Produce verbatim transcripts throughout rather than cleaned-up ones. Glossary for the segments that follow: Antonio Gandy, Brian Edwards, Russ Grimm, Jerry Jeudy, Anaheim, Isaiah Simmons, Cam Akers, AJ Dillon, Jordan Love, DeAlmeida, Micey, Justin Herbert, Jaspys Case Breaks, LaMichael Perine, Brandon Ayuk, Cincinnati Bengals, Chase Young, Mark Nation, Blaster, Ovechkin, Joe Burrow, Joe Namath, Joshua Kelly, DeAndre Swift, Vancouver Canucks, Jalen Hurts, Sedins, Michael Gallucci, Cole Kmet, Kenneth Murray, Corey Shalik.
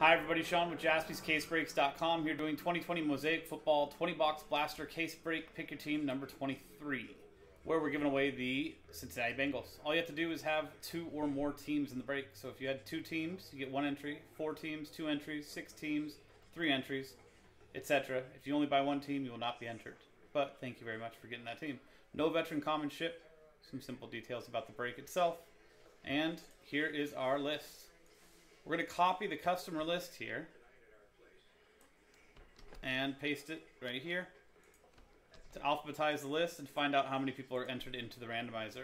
Hi everybody, Sean with Jaspys Case Breaks dot com here doing twenty twenty Mosaic Football twenty box Blaster Case Break Pick Your Team number twenty-three, where we're giving away the Cincinnati Bengals. All you have to do is have two or more teams in the break. So if you had two teams, you get one entry, four teams, two entries, six teams, three entries, et cetera. If you only buy one team, you will not be entered. But thank you very much for getting that team. No veteran common ship, some simple details about the break itself. And here is our list. We're going to copy the customer list here and paste it right here to alphabetize the list and find out how many people are entered into the randomizer.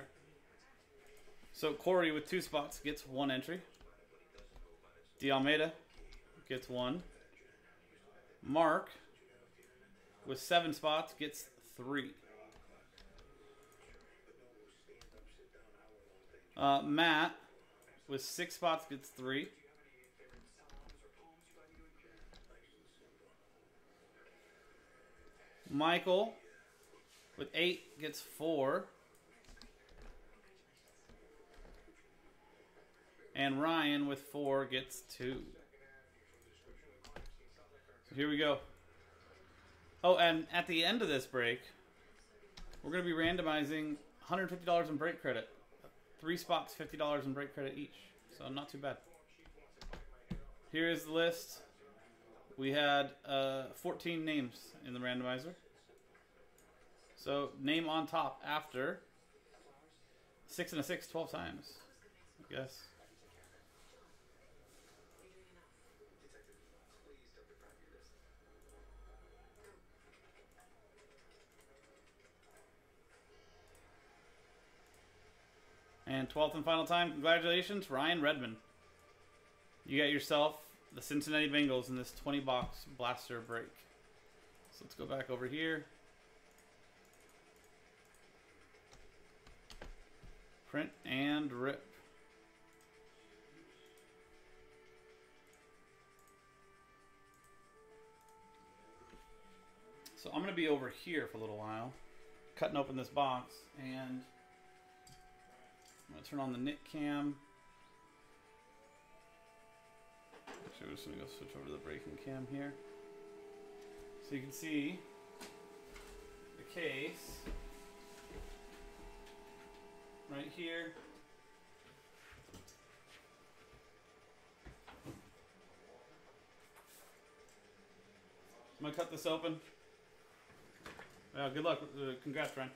So Corey with two spots gets one entry. DeAlmeida gets one. Mark with seven spots gets three. Uh, Matt with six spots gets three. Michael with eight gets four. And Ryan with four gets two. So here we go. Oh, and at the end of this break, we're going to be randomizing one hundred fifty dollars in break credit. Three spots, fifty dollars in break credit each. So not too bad. Here is the list. We had uh, fourteen names in the randomizer. So name on top after six and a six, twelve times, I guess. And twelfth and final time, congratulations, Ryan Redmond. You got yourself the Cincinnati Bengals in this twenty box blaster break. So let's go back over here. Print and rip. So I'm going to be over here for a little while, cutting open this box, and I'm going to turn on the knit cam. Actually, we're just going to go switch over to the breaking cam here. So you can see the case right here. I'm going to cut this open. Well, good luck. Uh, congrats, Ryan.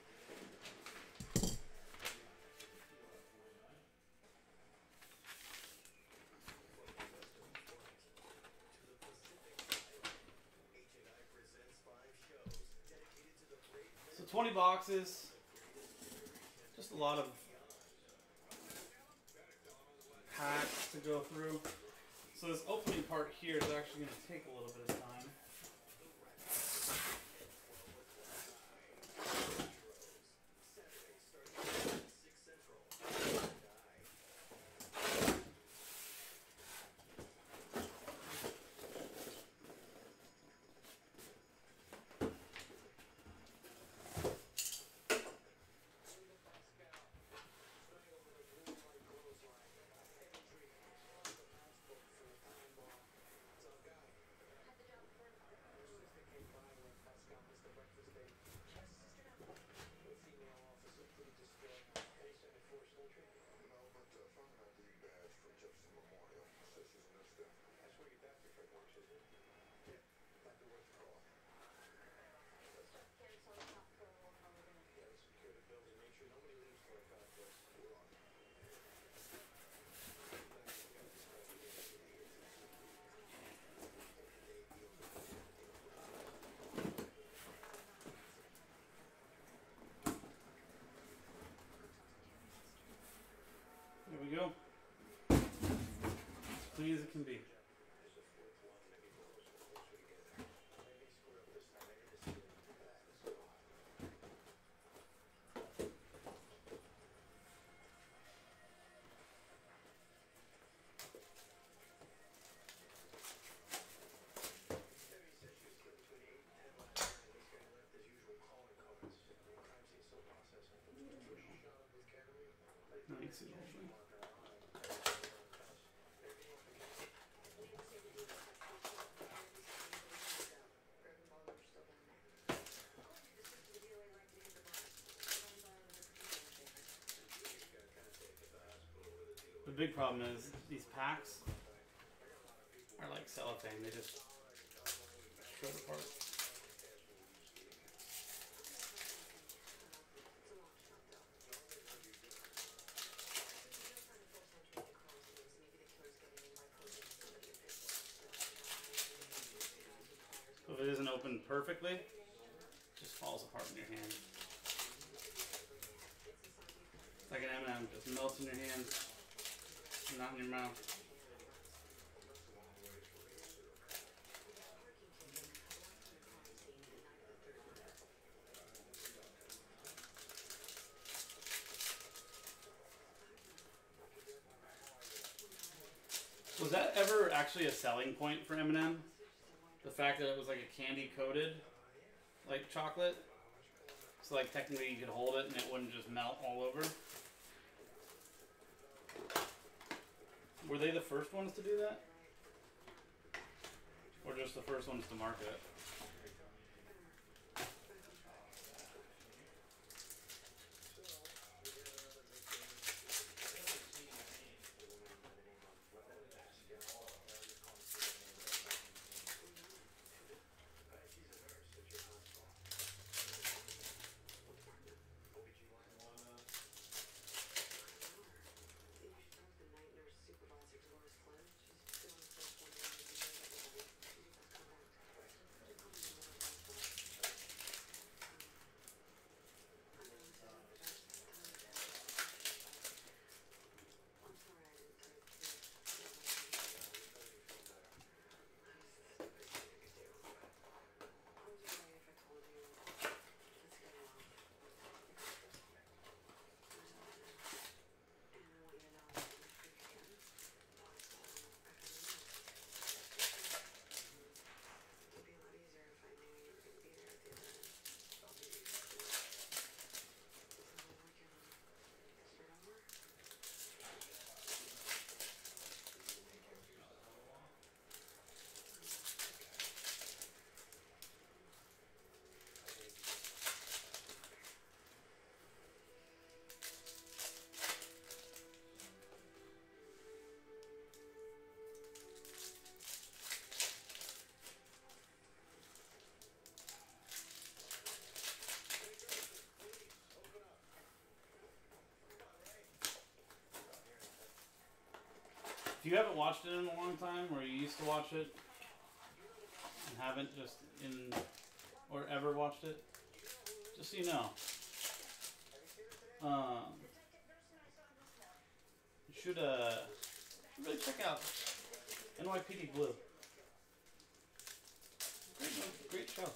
twenty boxes, just a lot of packs to go through. So this opening part here is actually going to take a little bit of time. Go. Clean as it can be. Nice. big problem is these packs are like cellophane. They just shred apart. So if it isn't opened perfectly, it just falls apart in your hand. It's like an M and M, just melts in your hand, not in your mouth. Was that ever actually a selling point for M and M? The fact that it was like a candy coated, like chocolate? So like technically you could hold it and it wouldn't just melt all over? Were they the first ones to do that? Or just the first ones to market it? If you haven't watched it in a long time, or you used to watch it and haven't just in or ever watched it, just so you know, um, you should uh, really check out N Y P D Blue. Great, great show.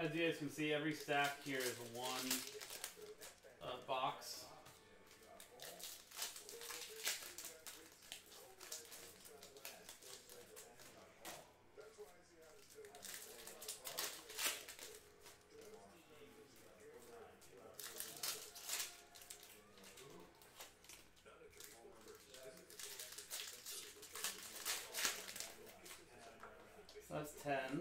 As you guys can see, every stack here is one uh, box. That's ten.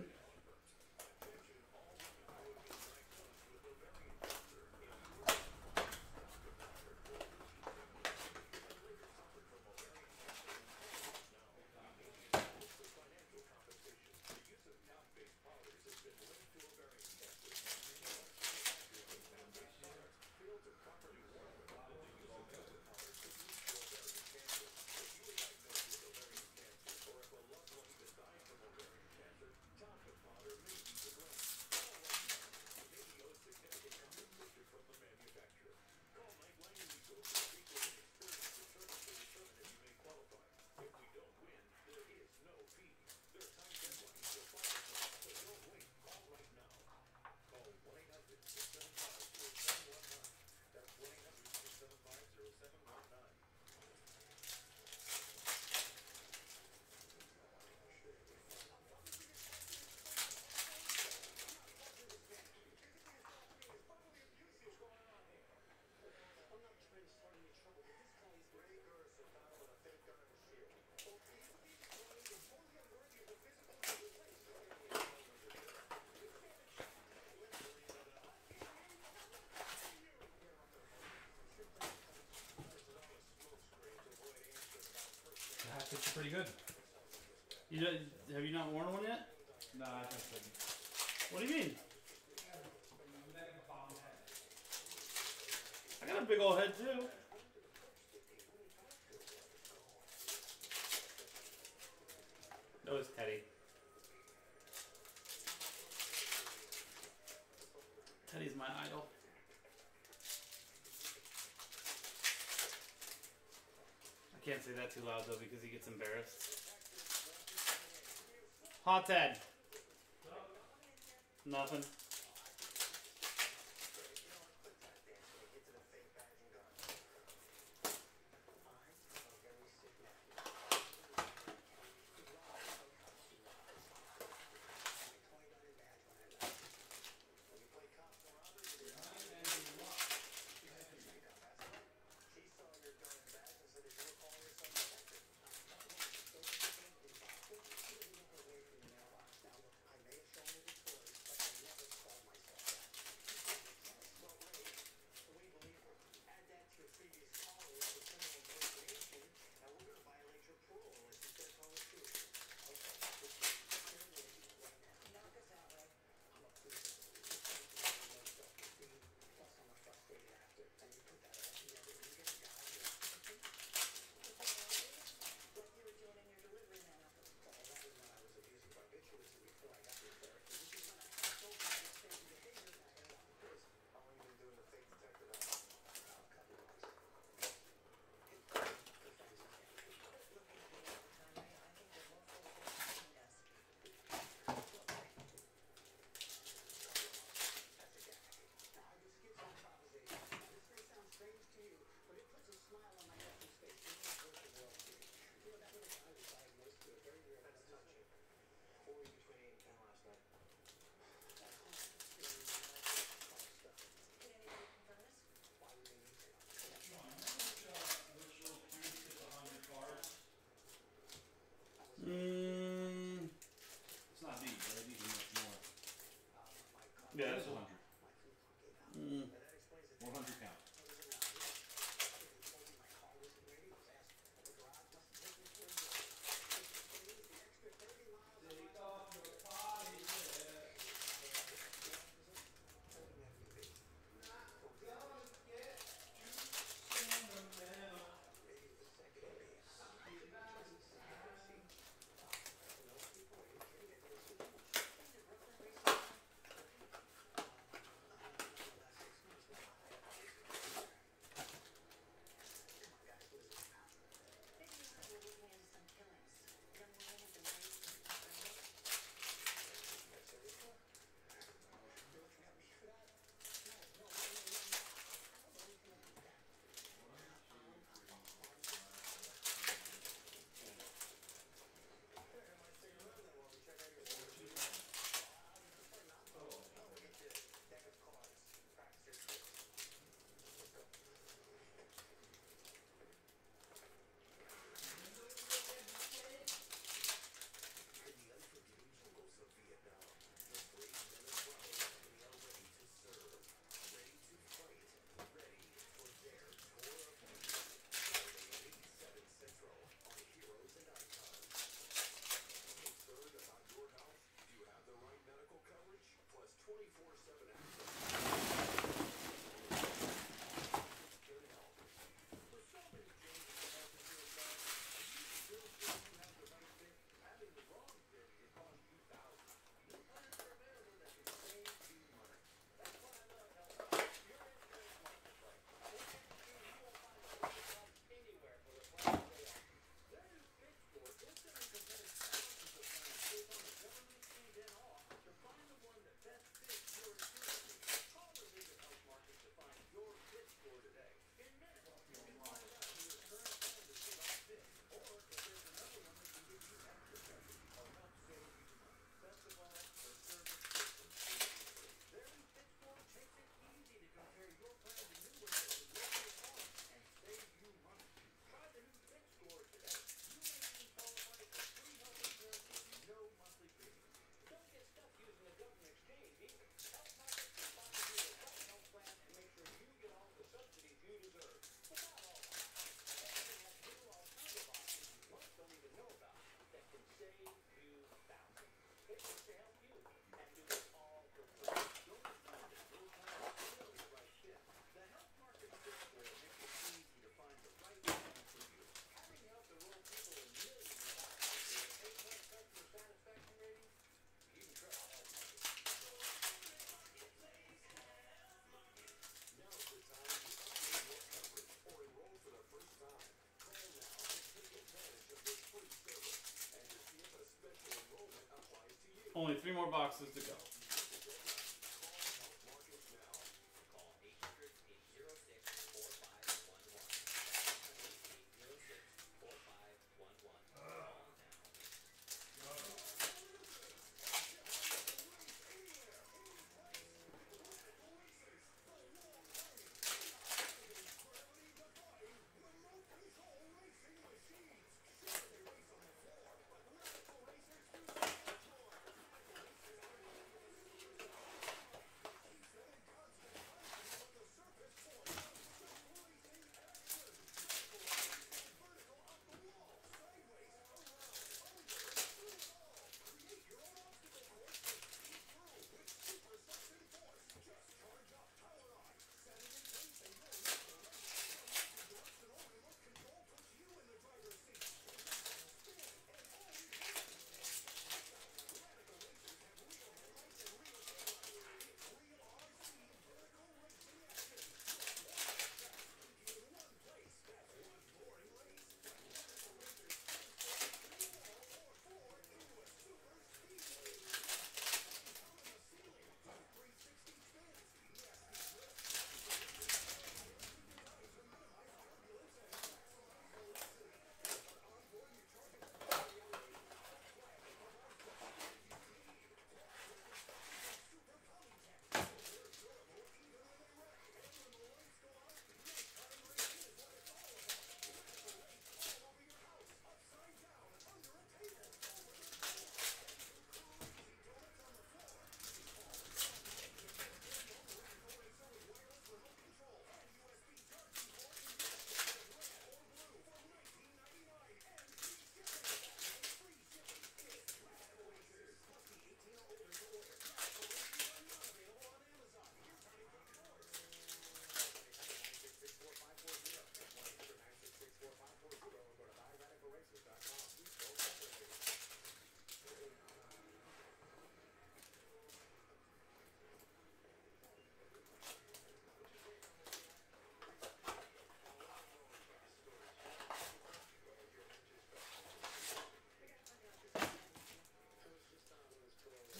It's pretty good. You don't, have you not worn one yet? No, I haven't. What do you mean? I got a big old head too. That was Teddy. Teddy's my idol. Can't say that too loud though because he gets embarrassed. Hot Ted. Nothing. more boxes to go.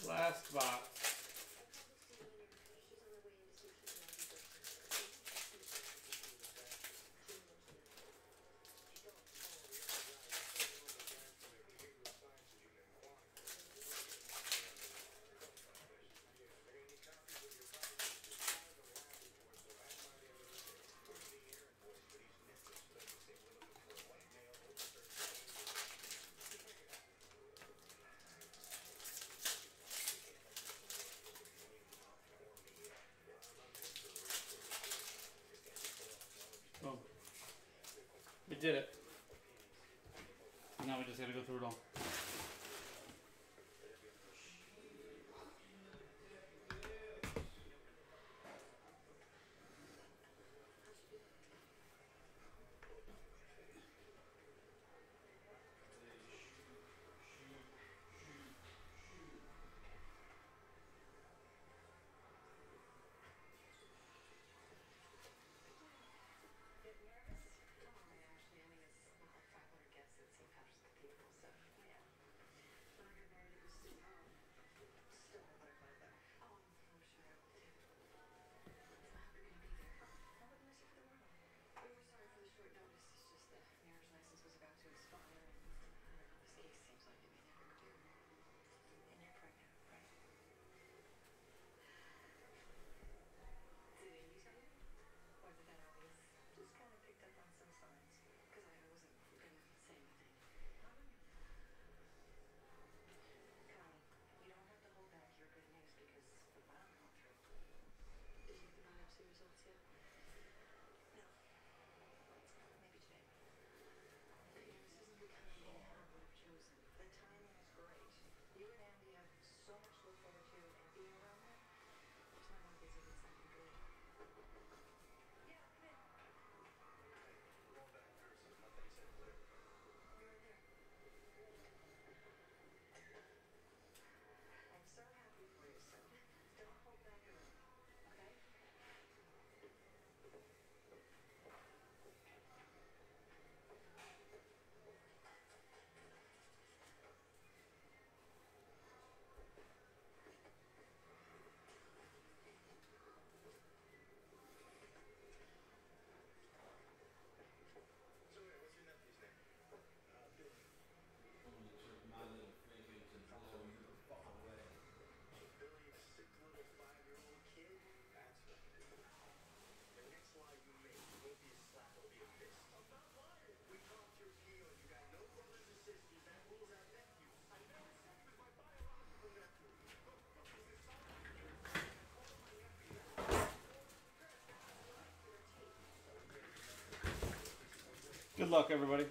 Last box. We did it. Now we just gotta go through it all. People, so yeah. Good luck, everybody.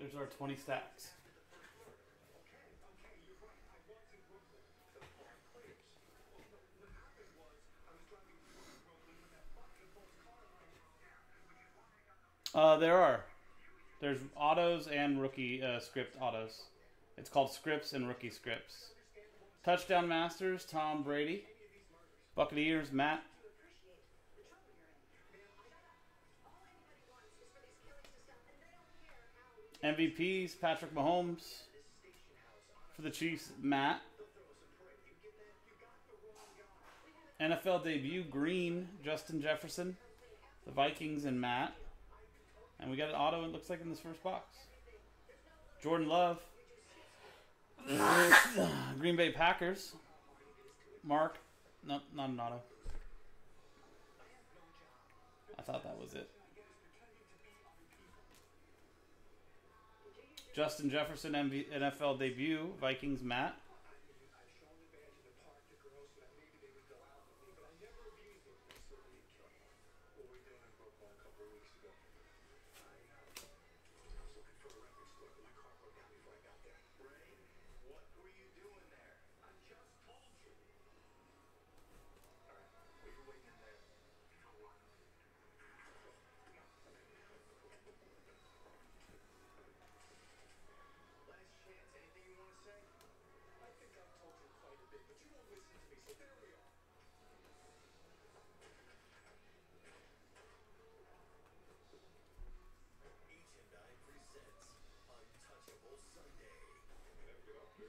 There's our twenty stacks. Uh, there are. There's autos and rookie uh, script autos. It's called scripts and rookie scripts. Touchdown Masters, Tom Brady. Buccaneers, Matt. M V Ps, Patrick Mahomes. For the Chiefs, Matt. N F L debut, Green, Justin Jefferson. The Vikings and Matt. And we got an auto, it looks like, in this first box. Jordan Love. Green Bay Packers. Mark. No, not an auto. I thought that was it. Justin Jefferson, N F L debut. Vikings, Matt.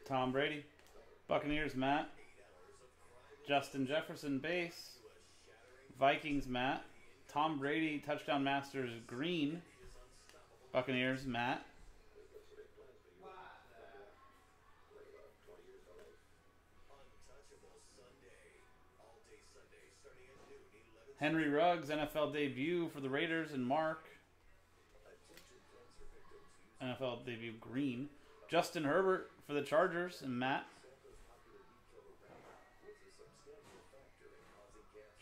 Tom Brady, Buccaneers, Matt. Justin Jefferson, base. Vikings, Matt. Tom Brady, Touchdown Masters, Green. Buccaneers, Matt. Henry Ruggs, N F L debut for the Raiders and Mark. N F L debut, Green. Justin Herbert for the Chargers and Matt.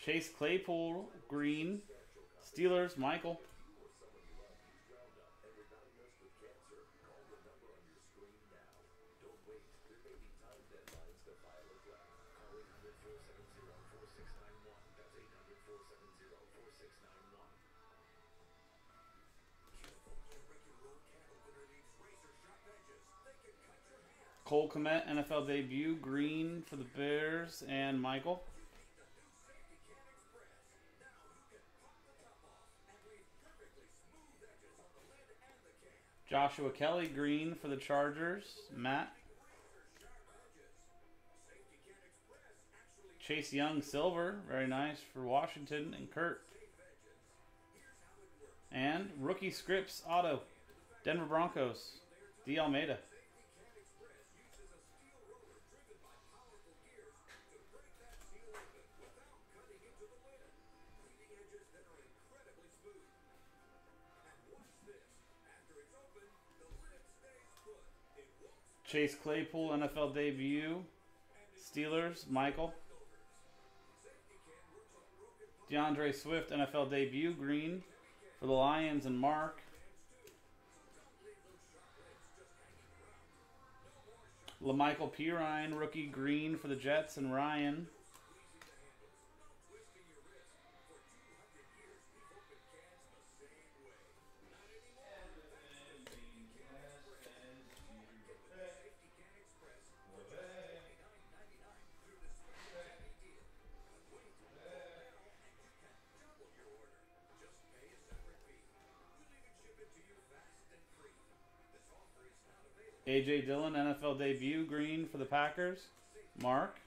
Chase Claypool, Green. Steelers, Michael. Cole Kmet, N F L debut, Green for the Bears, and Michael. Joshua Kelly, Green for the Chargers, Matt. Chase Young, Silver, very nice for Washington, and Kurt. And rookie scripts, auto, Denver Broncos, D. Almeida. Chase Claypool, N F L debut. Steelers, Michael. DeAndre Swift, N F L debut. Green for the Lions and Mark. LaMichael Perine, rookie. Green for the Jets and Ryan. A J Dillon, N F L debut, Green for the Packers, Mark.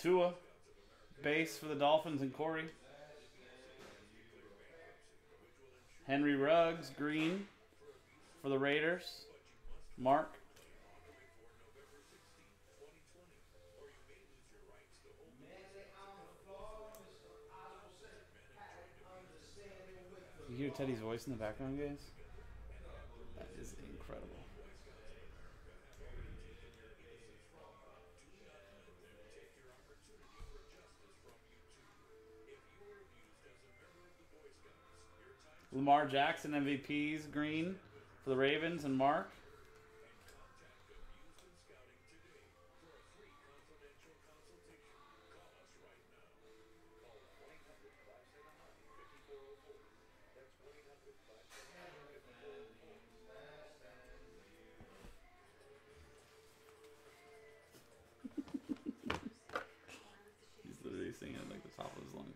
Tua, base for the Dolphins and Corey. Henry Ruggs, green for the Raiders. Mark. You hear Teddy's voice in the background, guys? That is incredible. Lamar Jackson, M V Ps, green for the Ravens, and Mark. He's literally singing at like the top of his lungs.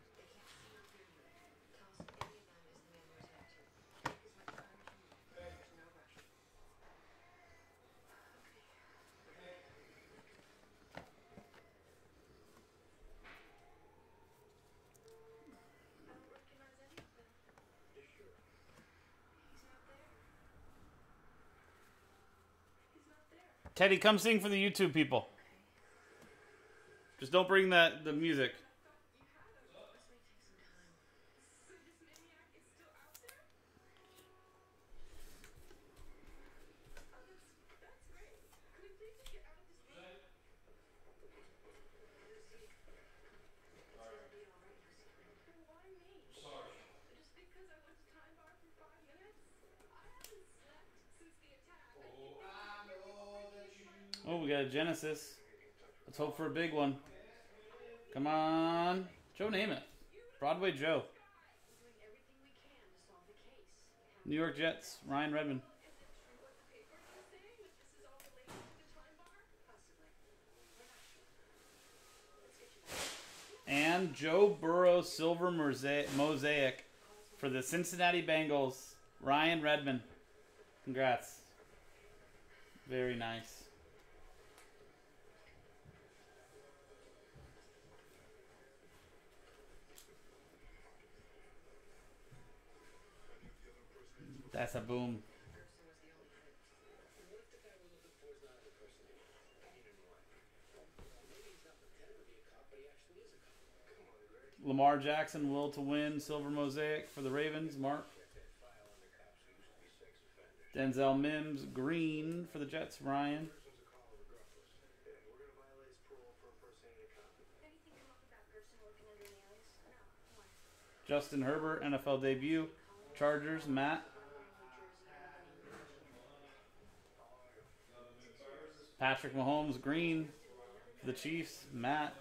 Teddy, come sing for the YouTube people. Just don't bring that the music. We got a Genesis. Let's hope for a big one. Come on. Joe Namath. Broadway Joe. New York Jets. Ryan Redmond. And Joe Burrow silver mosaic for the Cincinnati Bengals. Ryan Redmond. Congrats. Very nice. That's a boom. Lamar Jackson, will to win, silver mosaic for the Ravens, Mark. Denzel Mims, green for the Jets, Ryan. Justin Herbert, N F L debut, Chargers, Matt. Patrick Mahomes, green for the Chiefs, Matt.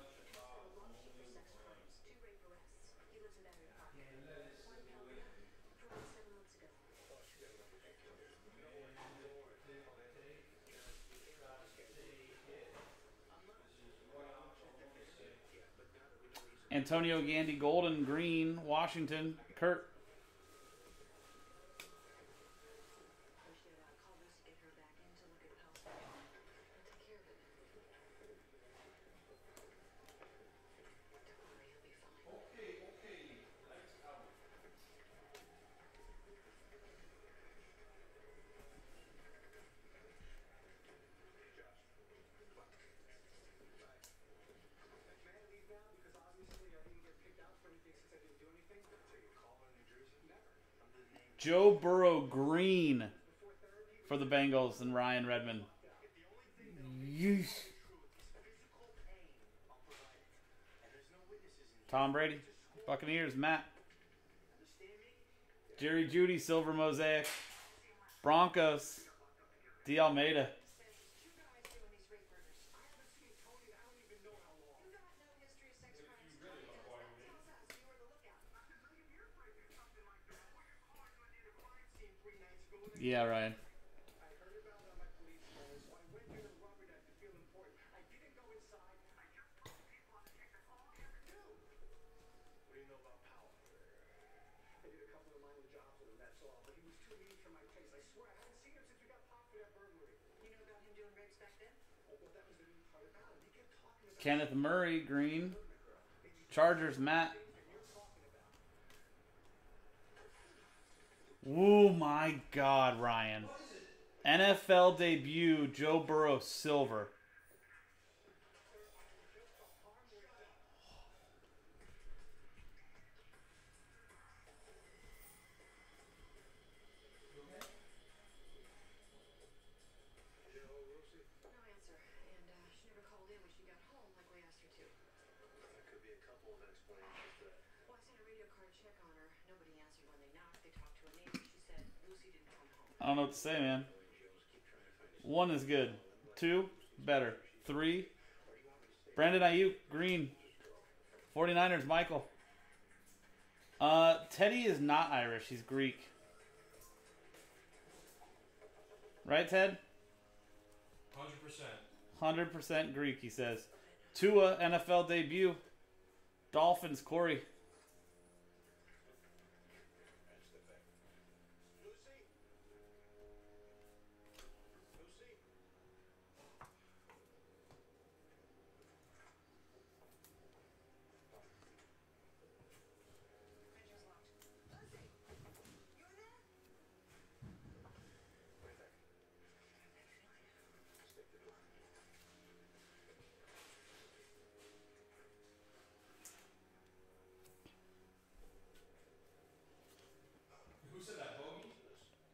Antonio Gandy, golden, green, Washington, Kurt. Joe Burrow, green for the Bengals, and Ryan Redmond. Yeesh. Tom Brady, Buccaneers, Matt. Jerry Jeudy, silver mosaic. Broncos, D'Almeida. Yeah, Ryan. Kenneth Murray, green. Chargers, Matt. Oh, my God, Ryan. N F L debut, Joe Burrow, silver. I don't know what to say, man. One is good. Two, better. Three, Brandon Ayuk, green. forty-niners, Michael. Uh, Teddy is not Irish. He's Greek. Right, Ted? one hundred percent. one hundred percent Greek, he says. Tua, N F L debut. Dolphins, Corey.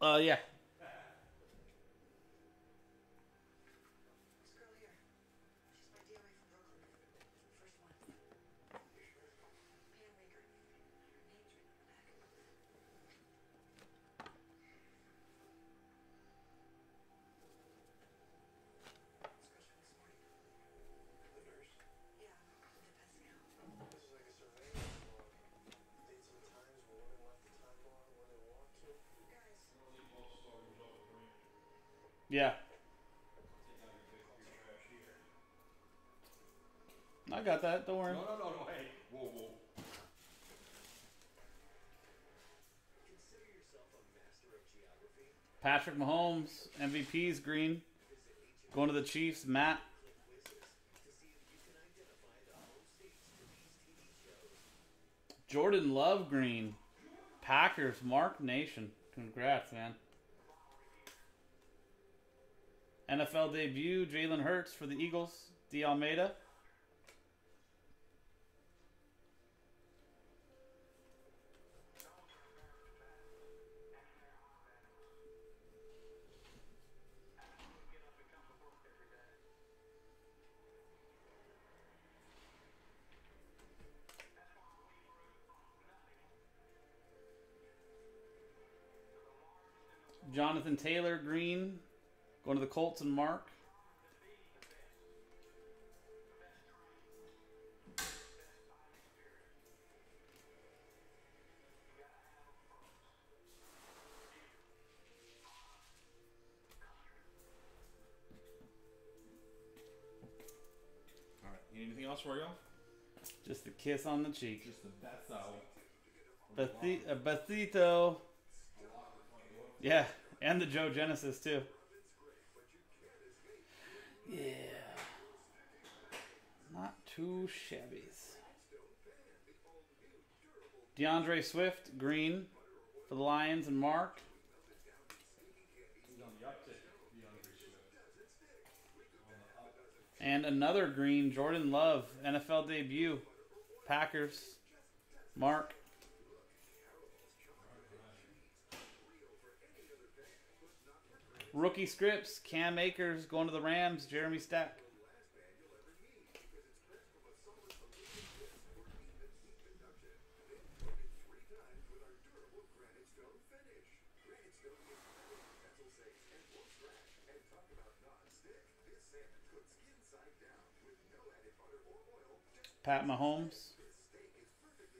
Uh, yeah. Yeah. I got that. Don't worry. No, no, no, no. Hey. Whoa, whoa. Consider yourself a master of geography. Patrick Mahomes, M V P's green. Going to the Chiefs, Matt. Jordan Love, green. Packers, Mark Nation. Congrats, man. N F L debut, Jalen Hurts for the Eagles, D. Almeida. Jonathan Taylor, green. Going to the Colts and Mark. All right. Anything else for you? Just a kiss on the cheek. Just a that's all. Beth- a Bethito. Yeah, and the Joe Genesis too. Yeah, not too shabbies. DeAndre Swift, green for the Lions and Mark. And another green, Jordan Love, N F L debut, Packers, Mark. Rookie scripts, Cam Akers going to the Rams, Jeremy Stack. Pat Mahomes,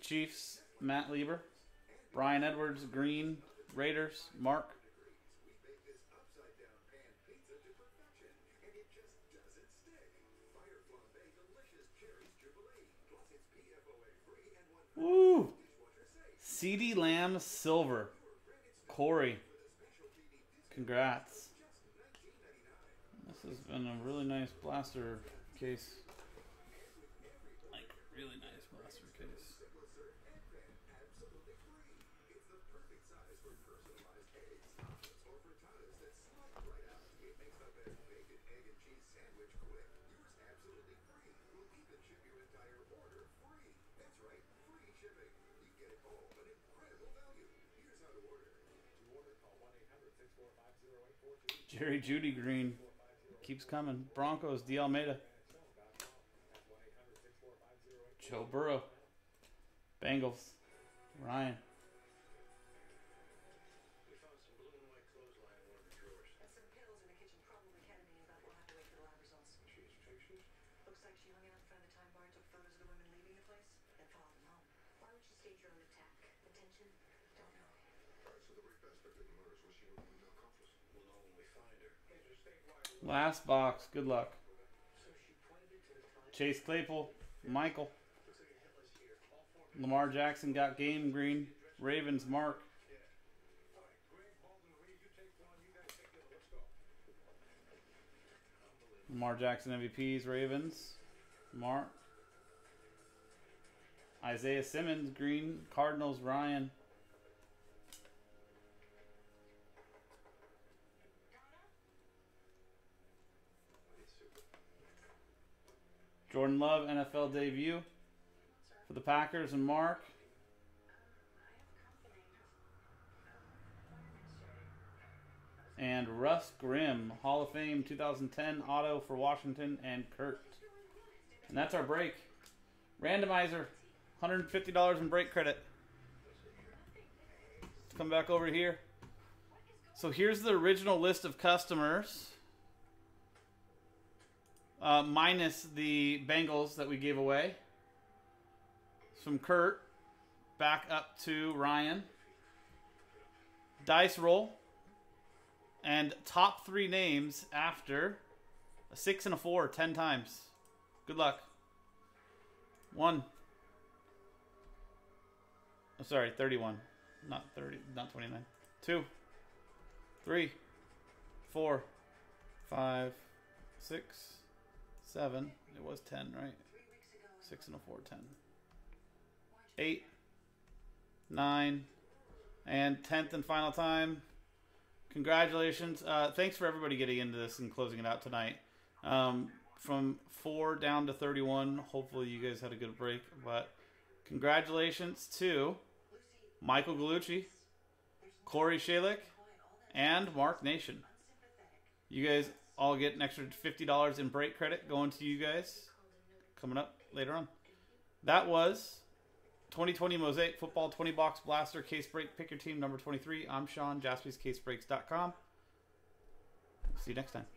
Chiefs, Matt Lieber, Brian Edwards, green, Raiders, Mark. Woo! C D Lamb, silver. Corey, congrats. This has been a really nice blaster case. Like, really nice blaster case. Jerry Jeudy green keeps coming. Broncos, D'Almeida. Joe Burrow. Bengals, Ryan. Last box. Good luck. Chase Claypool. Michael. Lamar Jackson got game green. Ravens, Mark. Lamar Jackson M V Ps. Ravens, Mark. Isaiah Simmons green. Cardinals, Ryan. Jordan Love, N F L debut for the Packers and Mark. And Russ Grimm, Hall of Fame two thousand ten auto for Washington and Kurt. And that's our break. Randomizer, one hundred fifty dollars in break credit. Let's come back over here. So here's the original list of customers. Uh, minus the Bengals that we gave away. From Kurt, back up to Ryan. Dice roll. And top three names after a six and a four, ten times. Good luck. One. I'm sorry, thirty-one. Not thirty, not twenty-nine. Two. Three. Four. Five. Six. Seven. It was ten, right? Six and a four, ten. Eight. Nine. And tenth and final time. Congratulations. Uh, thanks for everybody getting into this and closing it out tonight. Um, from four down to thirty-one. Hopefully you guys had a good break. But congratulations to Michael Gallucci, Corey Shalik, and Mark Nation. You guys I'll get an extra fifty dollars in break credit going to you guys coming up later on. That was twenty twenty Mosaic Football twenty box Blaster Case Break. Pick your team, number twenty-three. I'm Sean, Jaspys Case Breaks dot com. See you next time.